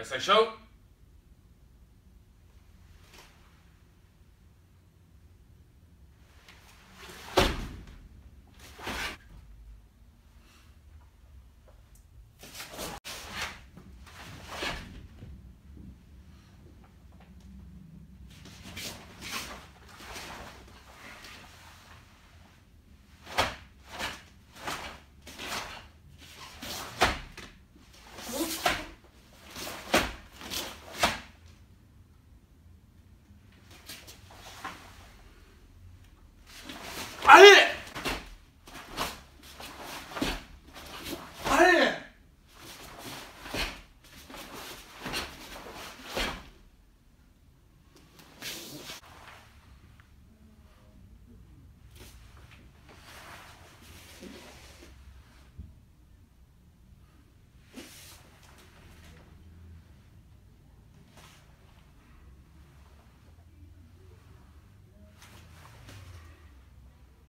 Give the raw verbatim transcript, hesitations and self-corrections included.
Bassai Sho.